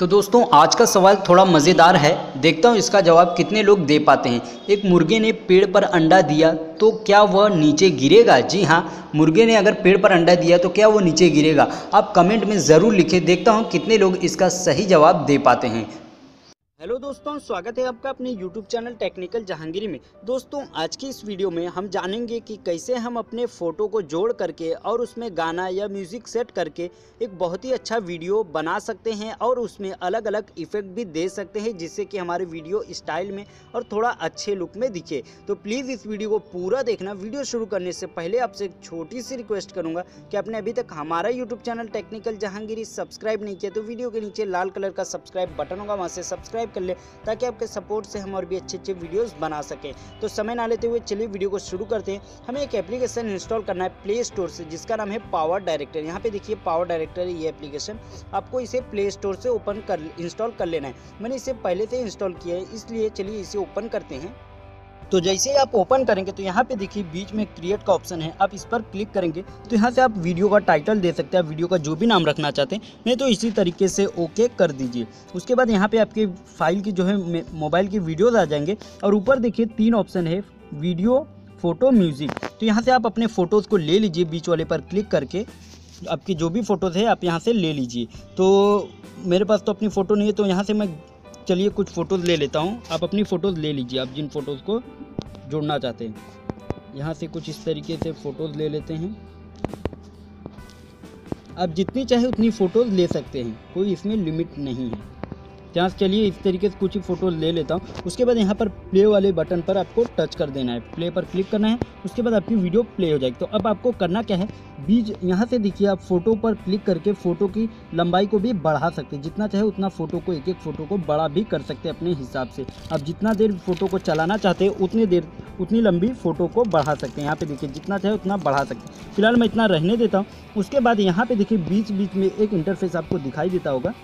तो दोस्तों आज का सवाल थोड़ा मज़ेदार है, देखता हूँ इसका जवाब कितने लोग दे पाते हैं। एक मुर्गे ने पेड़ पर अंडा दिया तो क्या वह नीचे गिरेगा? जी हाँ, मुर्गे ने अगर पेड़ पर अंडा दिया तो क्या वो नीचे गिरेगा? आप कमेंट में ज़रूर लिखें, देखता हूँ कितने लोग इसका सही जवाब दे पाते हैं। हेलो दोस्तों, स्वागत है आपका अपने यूट्यूब चैनल टेक्निकल जहांगीरी में। दोस्तों आज की इस वीडियो में हम जानेंगे कि कैसे हम अपने फ़ोटो को जोड़ करके और उसमें गाना या म्यूज़िक सेट करके एक बहुत ही अच्छा वीडियो बना सकते हैं और उसमें अलग अलग इफ़ेक्ट भी दे सकते हैं, जिससे कि हमारे वीडियो स्टाइल में और थोड़ा अच्छे लुक में दिखे। तो प्लीज़ इस वीडियो को पूरा देखना। वीडियो शुरू करने से पहले आपसे एक छोटी सी रिक्वेस्ट करूँगा कि आपने अभी तक हमारा YouTube channel technical Jahangiri subscribe नहीं किया तो वीडियो के नीचे लाल कलर का सब्सक्राइब बटन होगा, वहाँ से सब्सक्राइब कर ले, ताकि आपके सपोर्ट से हम और भी अच्छे अच्छे वीडियोस बना सकें। तो समय ना लेते हुए चलिए वीडियो को शुरू करते हैं। हमें एक एप्लीकेशन इंस्टॉल करना है प्ले स्टोर से, जिसका नाम है पावर डायरेक्टर। यहाँ पे देखिए पावर डायरेक्टर ये एप्लीकेशन, आपको इसे प्ले स्टोर से ओपन कर इंस्टॉल कर लेना है। मैंने इसे पहले से इंस्टॉल किया है, इसलिए चलिए इसे ओपन करते हैं। तो जैसे ही आप ओपन करेंगे तो यहाँ पे देखिए बीच में क्रिएट का ऑप्शन है, आप इस पर क्लिक करेंगे तो यहाँ से आप वीडियो का टाइटल दे सकते हैं, वीडियो का जो भी नाम रखना चाहते हैं। नहीं तो इसी तरीके से ओके कर दीजिए। उसके बाद यहाँ पे आपके फाइल की जो है मोबाइल की वीडियोज़ आ जाएंगे और ऊपर देखिए तीन ऑप्शन है, वीडियो, फ़ोटो, म्यूज़िक। तो यहाँ से आप अपने फ़ोटोज़ को ले लीजिए, बीच वाले पर क्लिक करके आपकी जो भी फ़ोटोज़ है आप यहाँ से ले लीजिए। तो मेरे पास तो अपनी फ़ोटो नहीं है, तो यहाँ से मैं चलिए कुछ फ़ोटोज़ ले लेता हूँ। आप अपनी फ़ोटोज़ ले लीजिए, आप जिन फ़ोटोज़ को जोड़ना चाहते हैं। यहाँ से कुछ इस तरीके से फ़ोटोज़ ले लेते हैं। आप जितनी चाहे उतनी फ़ोटोज़ ले सकते हैं, कोई इसमें लिमिट नहीं है। यहाँ से चलिए इस तरीके से कुछ ही फ़ोटोज़ ले लेता हूँ। उसके बाद यहाँ पर प्ले वाले बटन पर आपको टच कर देना है, प्ले पर क्लिक करना है। उसके बाद आपकी वीडियो प्ले हो जाएगी। तो अब आपको करना क्या है, बीच यहाँ से देखिए आप फ़ोटो पर क्लिक करके फ़ोटो की लंबाई को भी बढ़ा सकते हैं। जितना चाहे उतना फ़ोटो को, एक एक फ़ोटो को बड़ा भी कर सकते हैं अपने हिसाब से। आप जितना देर फ़ोटो को चलाना चाहते हैं उतनी देर, उतनी लंबी फ़ोटो को बढ़ा सकते हैं। यहाँ पे देखिए जितना चाहे उतना बढ़ा सकते हैं। फिलहाल मैं इतना रहने देता हूँ। उसके बाद यहाँ पे देखिए बीच बीच में एक इंटरफेस आपको दिखाई देता होगा,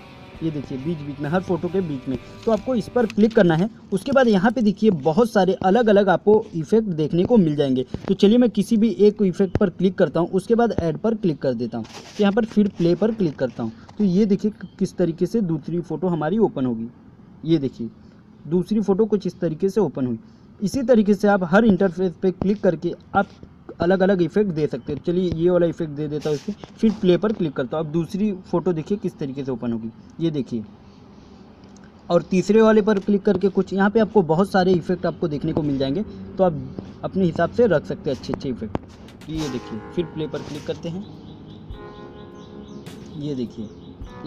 ये देखिए बीच बीच में, हर फोटो के बीच में। तो आपको इस पर क्लिक करना है। उसके बाद यहाँ पे देखिए बहुत सारे अलग अलग आपको इफेक्ट देखने को मिल जाएंगे। तो चलिए मैं किसी भी एक इफेक्ट पर क्लिक करता हूँ, उसके बाद ऐड पर क्लिक कर देता हूँ। यहाँ पर फिर प्ले पर क्लिक करता हूँ तो ये देखिए किस तरीके से दूसरी फ़ोटो हमारी ओपन होगी। ये देखिए दूसरी फ़ोटो कुछ इस तरीके से ओपन हुई। इसी तरीके से आप हर इंटरफेस पर क्लिक करके आप अलग अलग इफेक्ट दे सकते हैं। चलिए ये वाला इफेक्ट दे देता हूँ इसको, फिर प्ले पर क्लिक करता हूँ। अब दूसरी फ़ोटो देखिए किस तरीके से ओपन होगी, ये देखिए। और तीसरे वाले पर क्लिक करके कुछ यहाँ पे आपको बहुत सारे इफेक्ट आपको देखने को मिल जाएंगे। तो आप अपने हिसाब से रख सकते हैं अच्छे अच्छे इफेक्ट। ये देखिए फिर प्ले पर क्लिक करते हैं, ये देखिए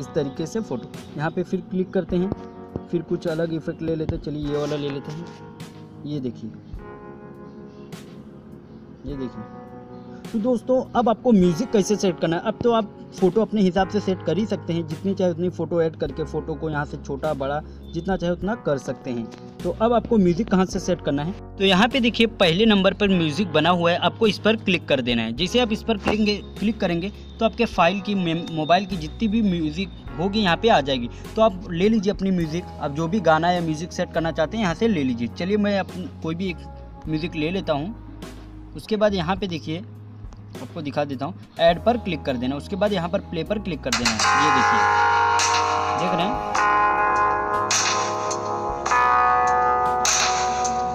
इस तरीके से फ़ोटो। यहाँ पर फिर क्लिक करते हैं, फिर कुछ अलग इफेक्ट ले लेते हैं। चलिए ये वाला ले लेते हैं, ये देखिए, ये देखिए। तो दोस्तों अब आपको म्यूज़िक कैसे सेट करना है, अब तो आप फ़ोटो अपने हिसाब से सेट कर ही सकते हैं। जितनी चाहे उतनी फ़ोटो ऐड करके फ़ोटो को यहाँ से छोटा बड़ा जितना चाहे उतना कर सकते हैं। तो अब आपको म्यूज़िक कहाँ से सेट करना है, तो यहाँ पे देखिए पहले नंबर पर म्यूज़िक बना हुआ है, आपको इस पर क्लिक कर देना है। जैसे आप इस पर क्लिक करेंगे तो आपके फाइल की, मोबाइल की जितनी भी म्यूज़िक होगी यहाँ पे आ जाएगी। तो आप ले लीजिए अपनी म्यूज़िक, आप जो भी गाना या म्यूज़िक सेट करना चाहते हैं यहाँ से ले लीजिए। चलिए मैं कोई भी एक म्यूज़िक ले लेता हूँ। उसके बाद यहाँ पे देखिए आपको दिखा देता हूँ, ऐड पर क्लिक कर देना। उसके बाद यहाँ पर प्ले पर क्लिक कर देना। ये देखिए देख रहे हैं,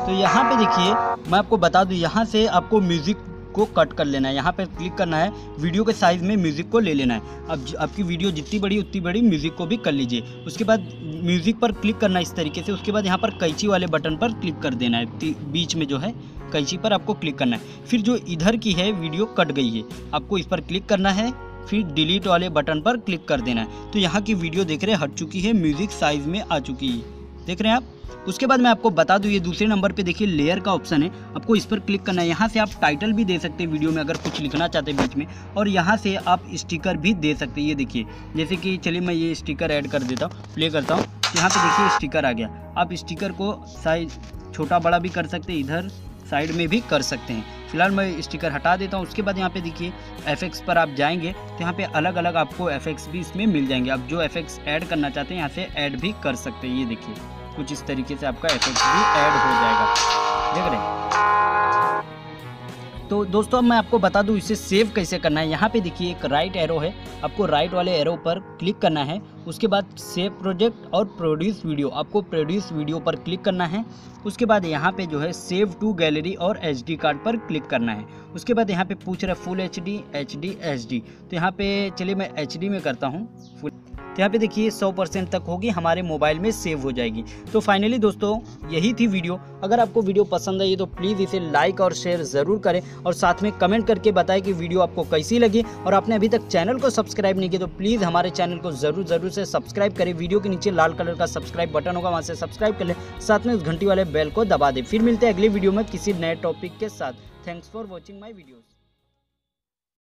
तो यहाँ पे देखिए मैं आपको बता दूँ, यहाँ से आपको म्यूज़िक को कट कर लेना है। यहाँ पर क्लिक करना है, वीडियो के साइज़ में म्यूज़िक को ले लेना है। अब आपकी वीडियो जितनी बड़ी उतनी बड़ी म्यूज़िक को भी कर लीजिए। उसके बाद म्यूज़िक पर क्लिक करना इस तरीके से। उसके बाद यहाँ पर कैंची वाले बटन पर क्लिक कर देना है, बीच में जो है कैंची पर आपको क्लिक करना है। फिर जो इधर की है वीडियो कट गई है, आपको इस पर क्लिक करना है, फिर डिलीट वाले बटन पर क्लिक कर देना है। तो यहाँ की वीडियो देख रहे हैं हट चुकी है, म्यूज़िक साइज़ में आ चुकी है, देख रहे हैं आप। उसके बाद मैं आपको बता दूँ, ये दूसरे नंबर पे देखिए लेयर का ऑप्शन है, आपको इस पर क्लिक करना है। यहाँ से आप टाइटल भी दे सकते हैं वीडियो में, अगर कुछ लिखना चाहते हैं बीच में, और यहाँ से आप स्टिकर भी दे सकते हैं। ये देखिए जैसे कि, चलिए मैं ये स्टिकर ऐड कर देता हूँ, प्ले करता हूँ। यहाँ पर देखिए स्टिकर आ गया। आप स्टिकर को साइज छोटा बड़ा भी कर सकते हैं, इधर साइड में भी कर सकते हैं। फिलहाल मैं स्टिकर हटा देता हूँ। उसके बाद यहाँ पे देखिए एफेक्ट्स पर आप जाएंगे तो यहाँ पे अलग अलग आपको एफेक्ट्स भी इसमें मिल जाएंगे। आप जो एफेक्ट्स ऐड करना चाहते हैं यहाँ से ऐड भी कर सकते हैं। ये देखिए कुछ इस तरीके से आपका एफेक्ट्स भी ऐड हो जाएगा, देख रहे हैं। तो दोस्तों अब मैं आपको बता दूं इसे सेव कैसे करना है। यहाँ पे देखिए एक राइट एरो है, आपको राइट वाले एरो पर क्लिक करना है। उसके बाद सेव प्रोजेक्ट और प्रोड्यूस वीडियो, आपको प्रोड्यूस वीडियो पर क्लिक करना है। उसके बाद यहाँ पे जो है सेव टू गैलरी और एचडी कार्ड पर क्लिक करना है। उसके बाद यहाँ पे पूछ रहा है फुल एचडी, एचडी, एचडी, तो यहाँ पे चलिए मैं एचडी में करता हूँ। तो यहाँ पे देखिए 100% तक होगी, हमारे मोबाइल में सेव हो जाएगी। तो फाइनली दोस्तों यही थी वीडियो। अगर आपको वीडियो पसंद आई तो प्लीज़ इसे लाइक और शेयर ज़रूर करें और साथ में कमेंट करके बताएं कि वीडियो आपको कैसी लगी। और आपने अभी तक चैनल को सब्सक्राइब नहीं किया तो प्लीज़ हमारे चैनल को ज़रूर से सब्सक्राइब करें। वीडियो के नीचे लाल कलर का सब्सक्राइब बटन होगा, वहाँ से सब्सक्राइब कर लें, साथ में उस घंटी वाले बेल को दबा दें। फिर मिलते हैं अगली वीडियो में किसी नए टॉपिक के साथ। Thanks for watching my videos.